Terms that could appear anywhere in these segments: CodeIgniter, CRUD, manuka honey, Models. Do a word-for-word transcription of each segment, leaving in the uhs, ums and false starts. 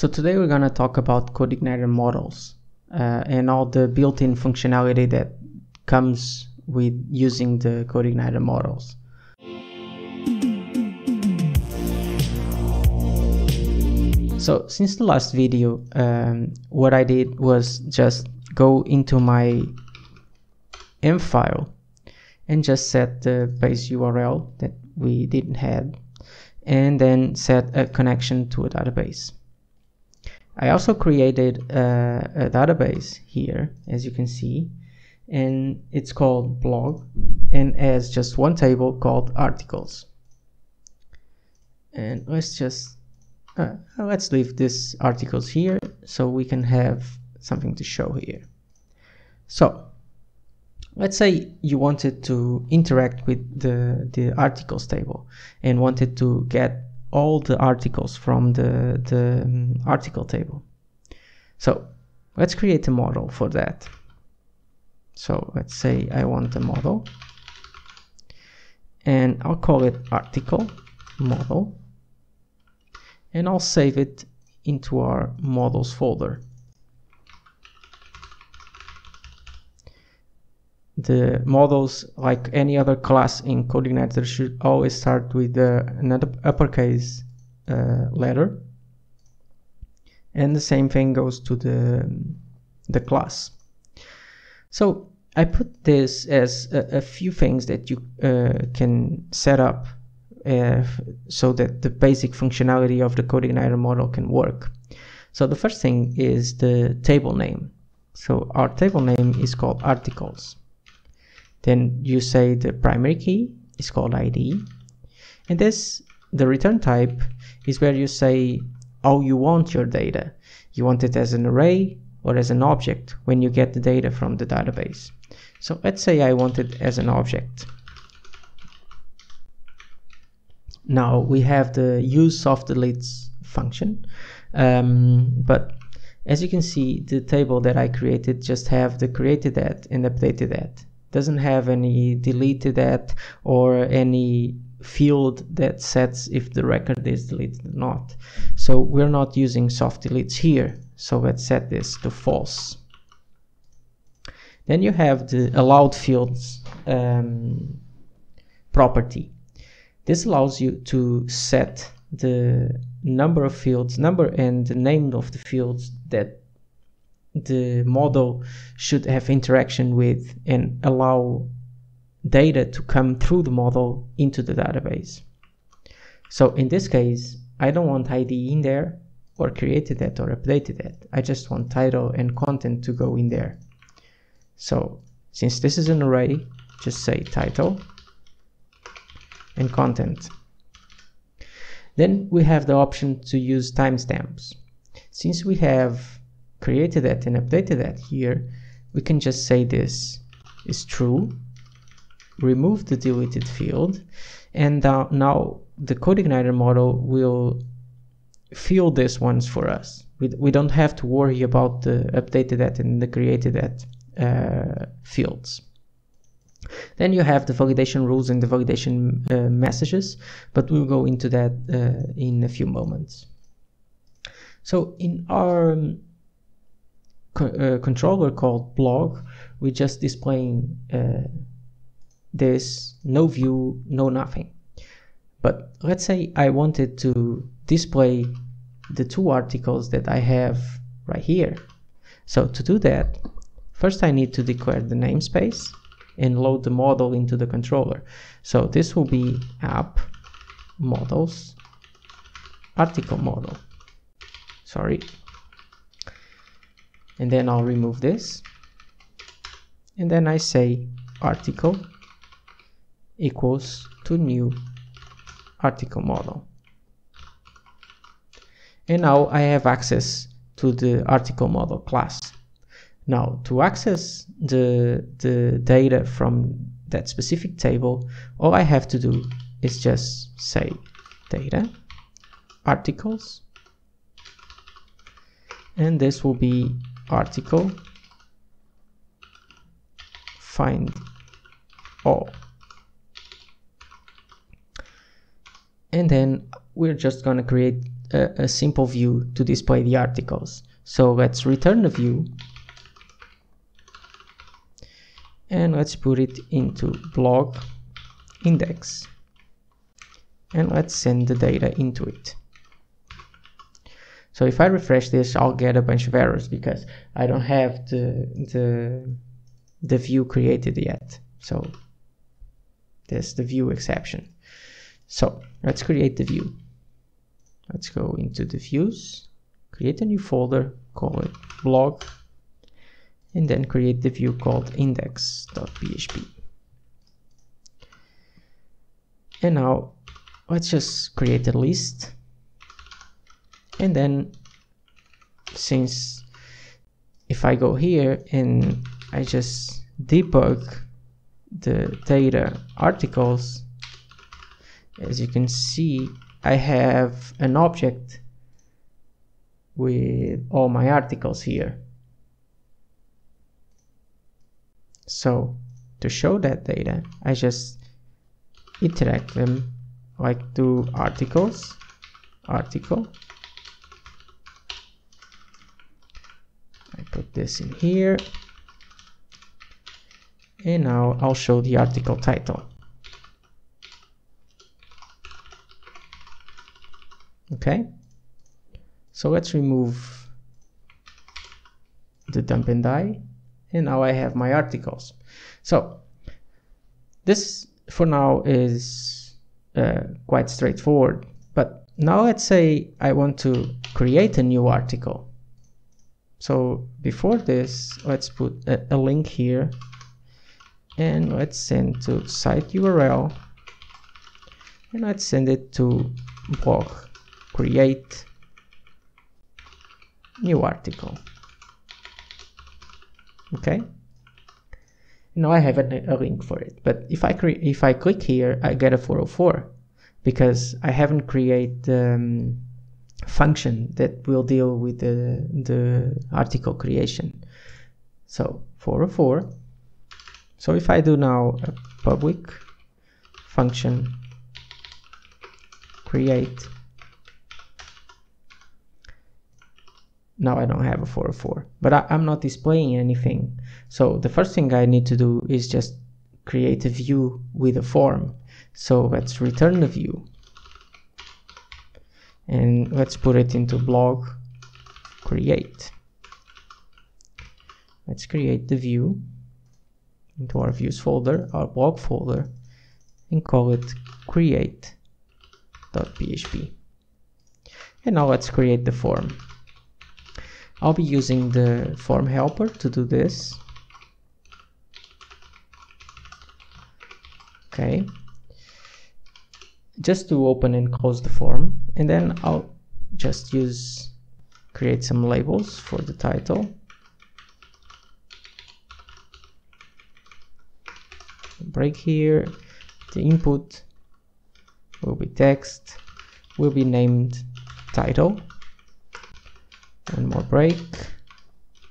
So today we're going to talk about CodeIgniter models uh, and all the built-in functionality that comes with using the CodeIgniter models. So since the last video, um, what I did was just go into my M file and just set the base U R L that we didn't have, and then set a connection to a database. I also created a, a database here, as you can see, and it's called blog and has just one table called articles. And let's just Uh, let's leave this articles here so we can have something to show here. So let's say you wanted to interact with the, the articles table and wanted to get all the articles from the, the um, article table. So let's create a model for that. So let's say I want a model, and I'll call it article model. And I'll save it into our models folder. The models, like any other class in CodeIgniter, should always start with uh, an uppercase uh, letter. And the same thing goes to the, the class. So I put this as a, a few things that you uh, can set up Uh, so that the basic functionality of the CodeIgniter model can work. So the first thing is the table name. So our table name is called articles. Then you say the primary key is called I D, and this the return type is where you say how you want your data. You want it as an array or as an object when you get the data from the database. So let's say I want it as an object. Now we have the use of deletes function, um, but as you can see, the table that I created just have the created at and updated at. Doesn't have any deleted at or any field that sets if the record is deleted or not. So we're not using soft deletes here. So let's set this to false. Then you have the allowed fields um, property. This allows you to set the number of fields, number and the name of the fields that the model should have interaction with and allow data to come through the model into the database. So in this case, I don't want I D in there or created that or updated that. I just want title and content to go in there. So since this is an array, just say title and content. Then we have the option to use timestamps. Since we have created that and updated that here, we can just say this is true, remove the deleted field, and uh, now the CodeIgniter model will fill these ones for us. We, we don't have to worry about the updated that and the created that uh, fields. Then you have the validation rules and the validation uh, messages, but we'll go into that uh, in a few moments. So in our um, co uh, controller called blog, we're just displaying uh, this no view, no nothing. But let's say I wanted to display the two articles that I have right here. So to do that, first I need to declare the namespace and load the model into the controller. So this will be app models article model, sorry. And then I'll remove this. And then I say article equals to new article model. And now I have access to the article model class. Now, to access the, the data from that specific table, all I have to do is just say data, articles, and this will be article, find all. And then we're just going to create a, a simple view to display the articles. So let's return the view and let's put it into blog index and let's send the data into it. So if I refresh this, I'll get a bunch of errors because I don't have the the, the view created yet. So there's the view exception. So let's create the view. Let's go into the views, create a new folder, call it blog, and then create the view called index.php. And now let's just create a list. And then, since if I go here and I just debug the data articles, as you can see, I have an object with all my articles here. So to show that data, I just iterate them like do articles, article. I put this in here, and now I'll show the article title. Okay, so let's remove the dump and die, and now I have my articles. So this for now is uh, quite straightforward, but now let's say I want to create a new article. So before this, let's put a, a link here and let's send to site U R L and let's send it to blog create new article. Okay. Now I have a, a link for it, but if I cre if I click here, I get a four oh four because I haven't created um, function that will deal with the, the article creation. So four oh four. So if I do now a public function create, now I don't have a four oh four, but I, I'm not displaying anything. So the first thing I need to do is just create a view with a form. So let's return the view. And let's put it into blog create. Let's create the view into our views folder, our blog folder, and call it create.php. And now let's create the form. I'll be using the form helper to do this. Okay. Just to open and close the form, and then I'll just use create some labels for the title, break here, the input will be text, will be named title, one more break,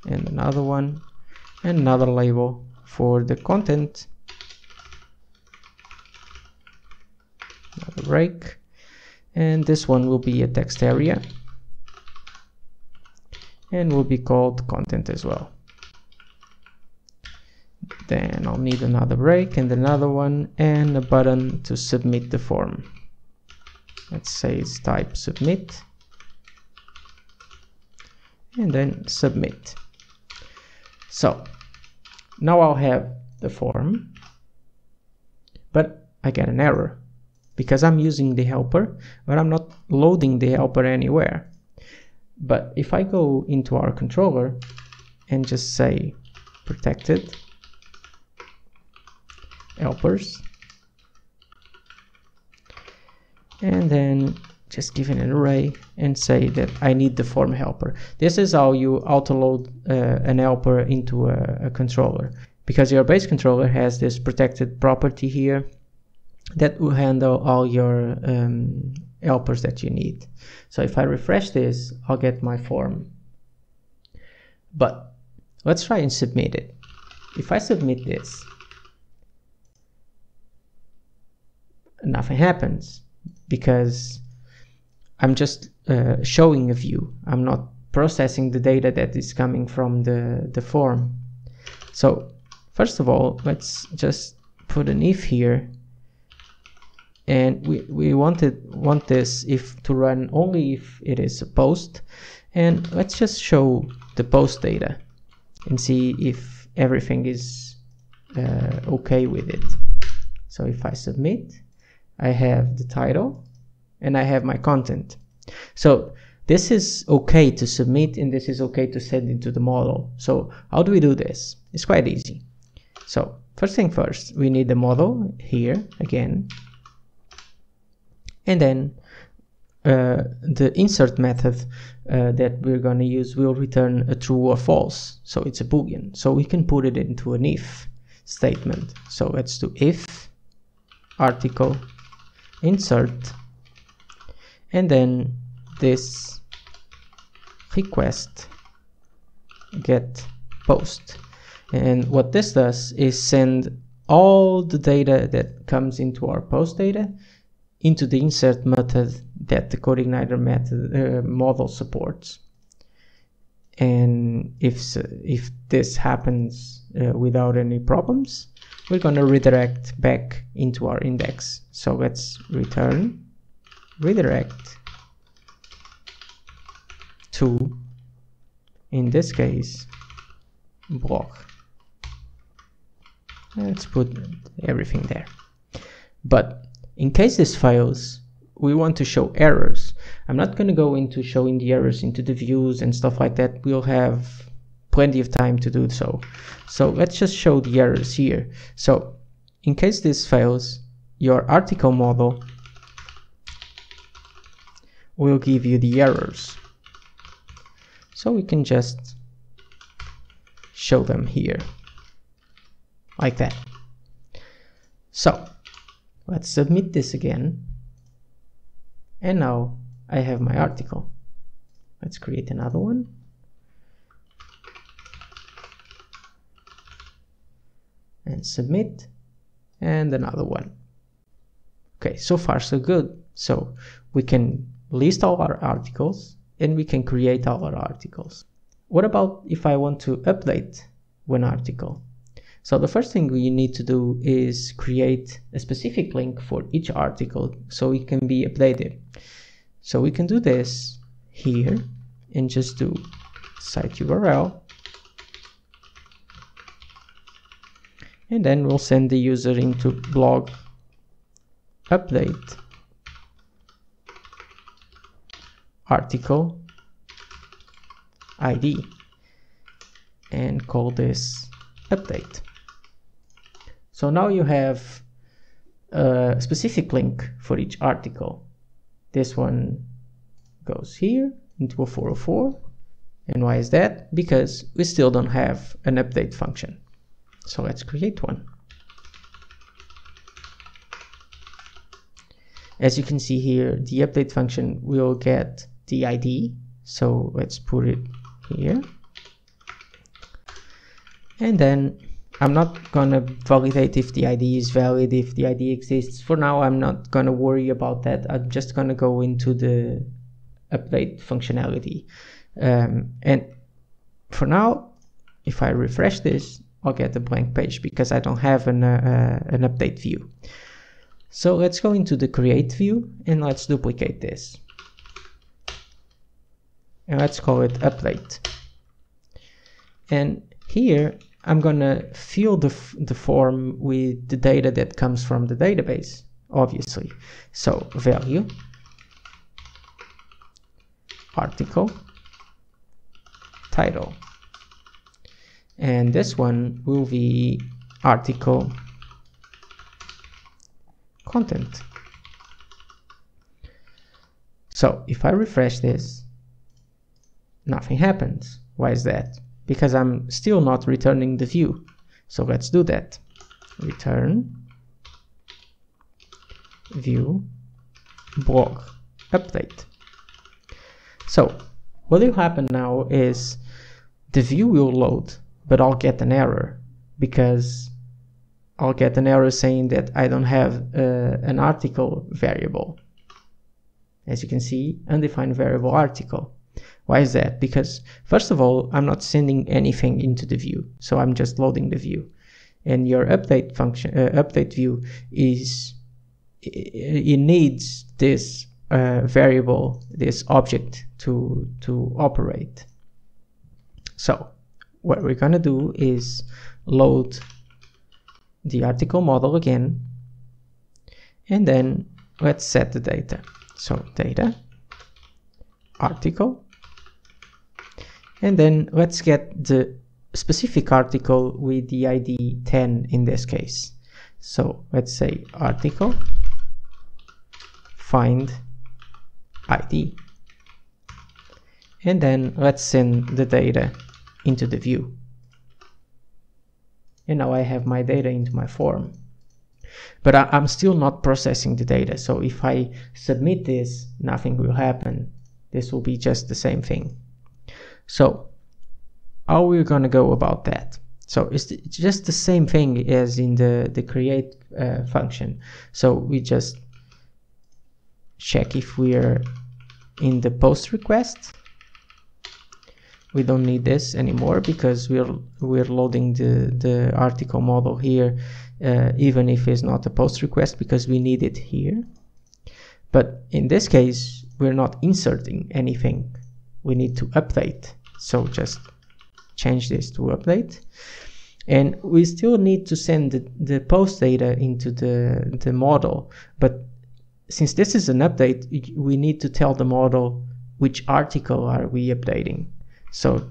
and another one, and another label for the content, break, and this one will be a text area and will be called content as well. Then I'll need another break and another one and a button to submit the form. Let's say it's type submit and then submit. So now I'll have the form, but I get an error because I'm using the helper, but I'm not loading the helper anywhere. But if I go into our controller and just say protected helpers, and then just give it an array and say that I need the form helper. This is how you autoload uh, an helper into a, a controller, because your base controller has this protected property here that will handle all your um, helpers that you need. So if I refresh this, I'll get my form. But let's try and submit it. If I submit this, nothing happens because I'm just uh, showing a view. I'm not processing the data that is coming from the, the form. So first of all, let's just put an if here, and we, we wanted want this if to run only if it is a post, and let's just show the post data and see if everything is uh, okay with it. So if I submit, I have the title and I have my content. So this is okay to submit and this is okay to send into the model. So how do we do this? It's quite easy. So first thing first, we need the model here again, and then uh, the insert method uh, that we're going to use will return a true or false. So it's a boolean, so we can put it into an if statement. So let's do if article insert, and then this request get post. And what this does is send all the data that comes into our post data into the insert method that the CodeIgniter method uh, model supports. And if if this happens uh, without any problems, we're going to redirect back into our index. So let's return redirect to, in this case, block. Let's put everything there. But in case this fails, we want to show errors. I'm not going to go into showing the errors into the views and stuff like that. We'll have plenty of time to do so. So let's just show the errors here. So in case this fails, your article model will give you the errors. So we can just show them here like that. So let's submit this again, and now I have my article. Let's create another one, and submit, and another one. Okay, so far so good. So we can list all our articles, and we can create all our articles. What about if I want to update one article? So the first thing we need to do is create a specific link for each article so it can be updated. So we can do this here and just do site U R L, and then we'll send the user into blog update article I D and call this update. So now you have a specific link for each article. This one goes here into a four oh four. And why is that? Because we still don't have an update function. So let's create one. As you can see here, the update function will get the I D. So let's put it here. And then I'm not going to validate if the I D is valid, if the I D exists. For now, I'm not going to worry about that. I'm just going to go into the update functionality. Um, and for now, if I refresh this, I'll get a blank page because I don't have an, uh, an update view. So let's go into the create view and let's duplicate this. And let's call it update. And here, I'm going to fill the, f the form with the data that comes from the database, obviously. So value, article, title. And this one will be article content. So if I refresh this, nothing happens. Why is that? Because I'm still not returning the view. So let's do that. Return view blog update. So what will happen now is the view will load, but I'll get an error because I'll get an error saying that I don't have uh, an article variable. as you can see, undefined variable article. Why is that? Because first of all, I'm not sending anything into the view, so I'm just loading the view. And your update function, uh, update view, is it needs this uh, variable, this object to to operate. So what we're gonna do is load the article model again, and then let's set the data. So data, article, and then let's get the specific article with the I D ten in this case. So let's say article find I D, and then let's send the data into the view. And now I have my data into my form, but I, I'm still not processing the data. So if I submit this, nothing will happen. This will be just the same thing. So how we're going to go about that? So it's just the same thing as in the, the create uh, function. So we just check if we're in the post request. We don't need this anymore because we're we're loading the, the article model here, uh, even if it's not a post request, because we need it here. But in this case, we're not inserting anything. We need to update. So just change this to update, and we still need to send the, the post data into the, the model. But since this is an update, we need to tell the model which article are we updating. So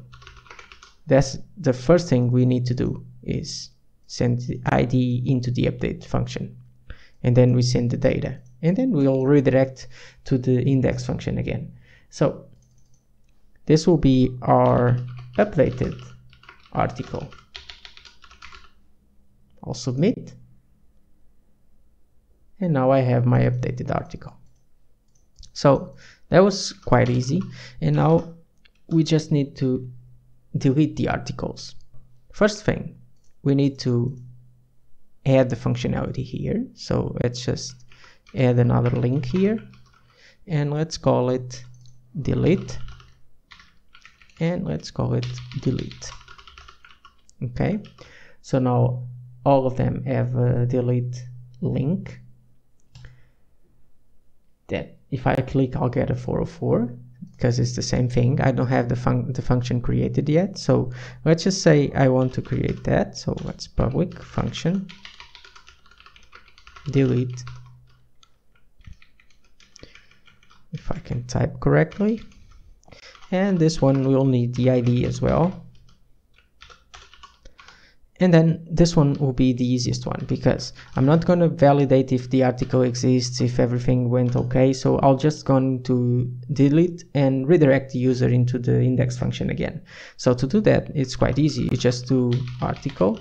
that's the first thing we need to do, is send the I D into the update function, and then we send the data, and then we'll redirect to the index function again. So this will be our updated article. I'll submit, and now I have my updated article. So that was quite easy, and now we just need to delete the articles. First thing, we need to add the functionality here. So let's just add another link here, and let's call it delete, and let's call it delete. Okay, so now all of them have a delete link. Then if I click, I'll get a four oh four, because it's the same thing. I don't have the, fun the function created yet. So let's just say I want to create that. So let's public function delete. If I can type correctly. And this one will need the I D as well. And then this one will be the easiest one, because I'm not going to validate if the article exists, if everything went okay. So I'll just going to delete and redirect the user into the index function again. So to do that, it's quite easy. You just do article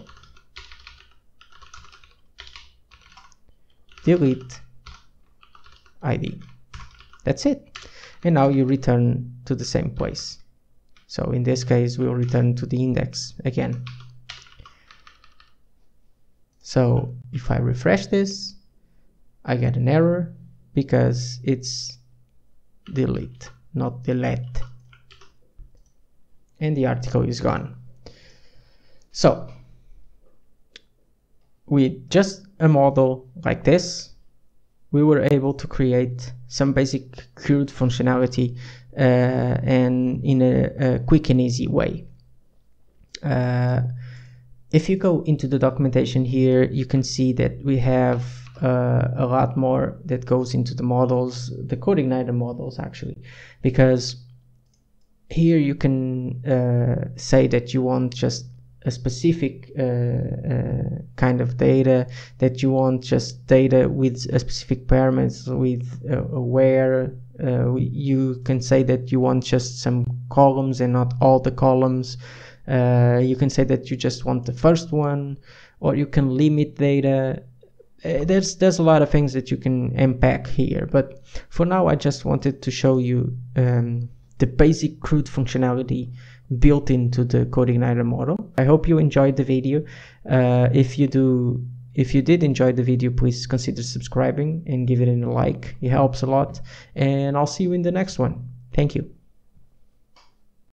delete I D. That's it. And now you return to the same place. So in this case, we'll return to the index again. So if I refresh this, I get an error because it's delete, not delete. And the article is gone. So with just a model like this, we were able to create some basic CRUD functionality uh, and in a, a quick and easy way. Uh, If you go into the documentation here, you can see that we have uh, a lot more that goes into the models, the CodeIgniter models actually, because here you can uh, say that you want just a specific uh, uh, kind of data, that you want just data with a specific parameters, with uh, where uh, you can say that you want just some columns and not all the columns. Uh, you can say that you just want the first one, or you can limit data. Uh, there's there's a lot of things that you can unpack here, but for now I just wanted to show you um, the basic CRUD functionality built into the CodeIgniter model. I hope you enjoyed the video. Uh, if you do, If you did enjoy the video, please consider subscribing and give it a like. It helps a lot, and I'll see you in the next one. Thank you.